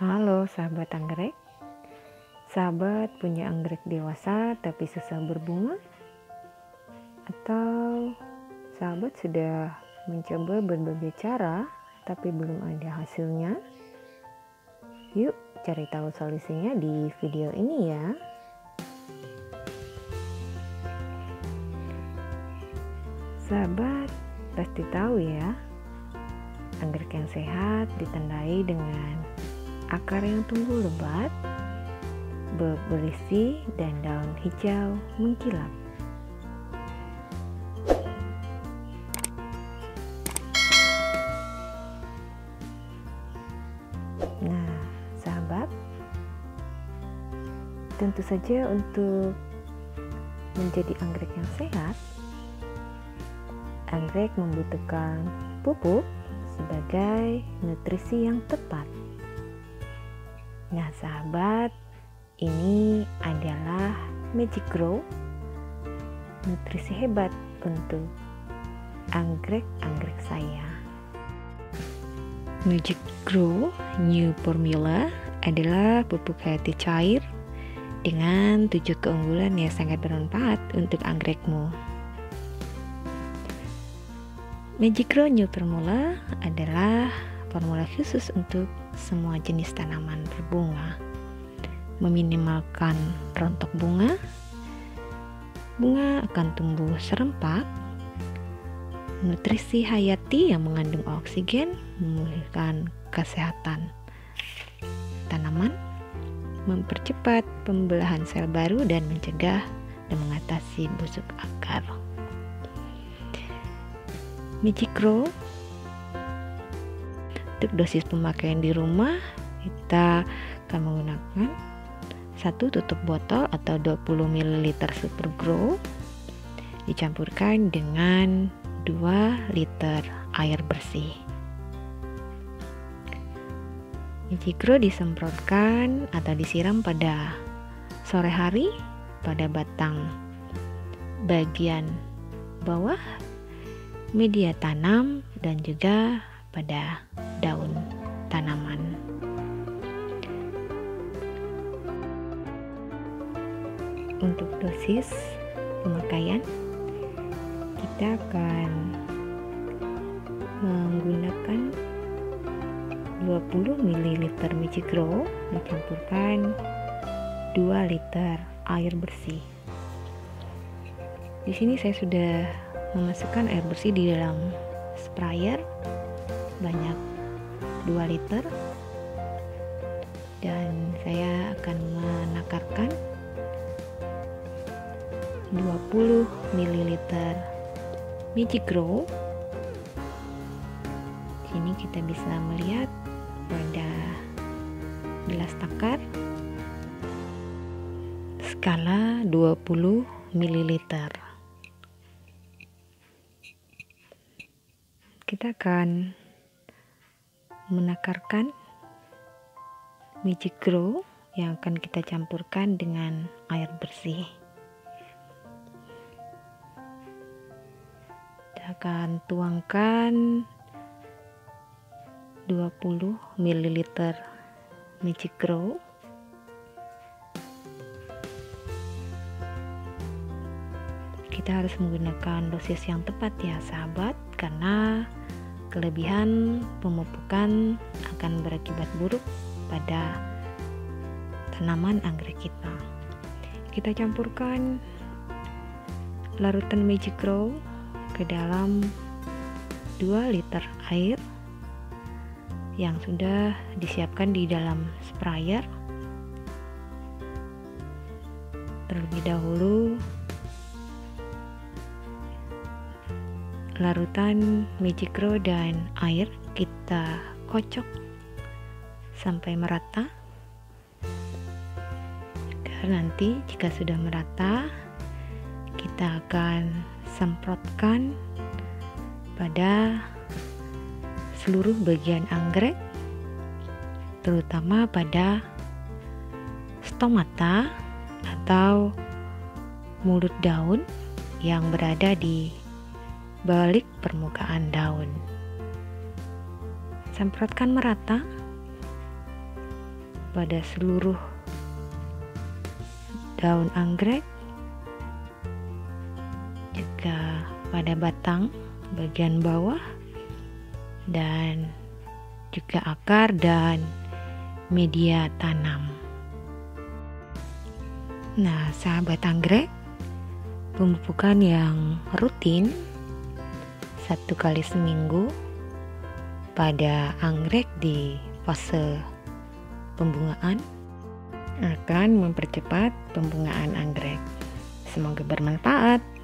Halo sahabat anggrek, sahabat punya anggrek dewasa tapi susah berbunga? Atau sahabat sudah mencoba berbagai cara tapi belum ada hasilnya? Yuk cari tahu solusinya di video ini ya. Sahabat pasti tahu ya, anggrek yang sehat ditandai dengan akar yang tumbuh lebat, bud berisi dan daun hijau mengkilap. Nah, sahabat, tentu saja untuk menjadi anggrek yang sehat, anggrek membutuhkan pupuk sebagai nutrisi yang tepat. Nah sahabat, ini adalah Magic Grow, nutrisi hebat untuk anggrek-anggrek saya. Magic Grow New Formula adalah pupuk hayati cair dengan 7 keunggulan yang sangat bermanfaat untuk anggrekmu. Magic Grow New Formula adalah formula khusus untuk semua jenis tanaman berbunga, meminimalkan rontok bunga. Bunga akan tumbuh serempak. Nutrisi hayati yang mengandung oksigen memulihkan kesehatan tanaman, mempercepat pembelahan sel baru dan mencegah dan mengatasi busuk akar. Magic Grow untuk dosis pemakaian di rumah, kita akan menggunakan 1 tutup botol atau 20 ml Super Grow dicampurkan dengan 2 liter air bersih. Magic Grow disemprotkan atau disiram pada sore hari pada batang bagian bawah, media tanam, dan juga pada daun tanaman. Untuk dosis pemakaian, kita akan menggunakan 20 ml Magic Grow dicampurkan 2 liter air bersih. Di sini saya sudah memasukkan air bersih di dalam sprayer banyak 2 liter dan saya akan menakarkan 20 ml Magic Grow. Sini kita bisa melihat pada gelas takar skala 20 ml. Kita akan menakarkan Magic Grow yang akan kita campurkan dengan air bersih. Kita akan tuangkan 20 ml Magic Grow. Kita harus menggunakan dosis yang tepat ya sahabat, karena kelebihan pemupukan akan berakibat buruk pada tanaman anggrek kita. Kita campurkan larutan Magic Grow ke dalam 2 liter air yang sudah disiapkan di dalam sprayer. Terlebih dahulu larutan Magic Grow dan air kita kocok sampai merata, dan nanti jika sudah merata kita akan semprotkan pada seluruh bagian anggrek, terutama pada stomata atau mulut daun yang berada di balik permukaan daun. Semprotkan merata pada seluruh daun anggrek, juga pada batang bagian bawah, dan juga akar dan media tanam. Nah, sahabat anggrek, pemupukan yang rutin 1 kali seminggu pada anggrek di fase pembungaan akan mempercepat pembungaan anggrek. Semoga bermanfaat.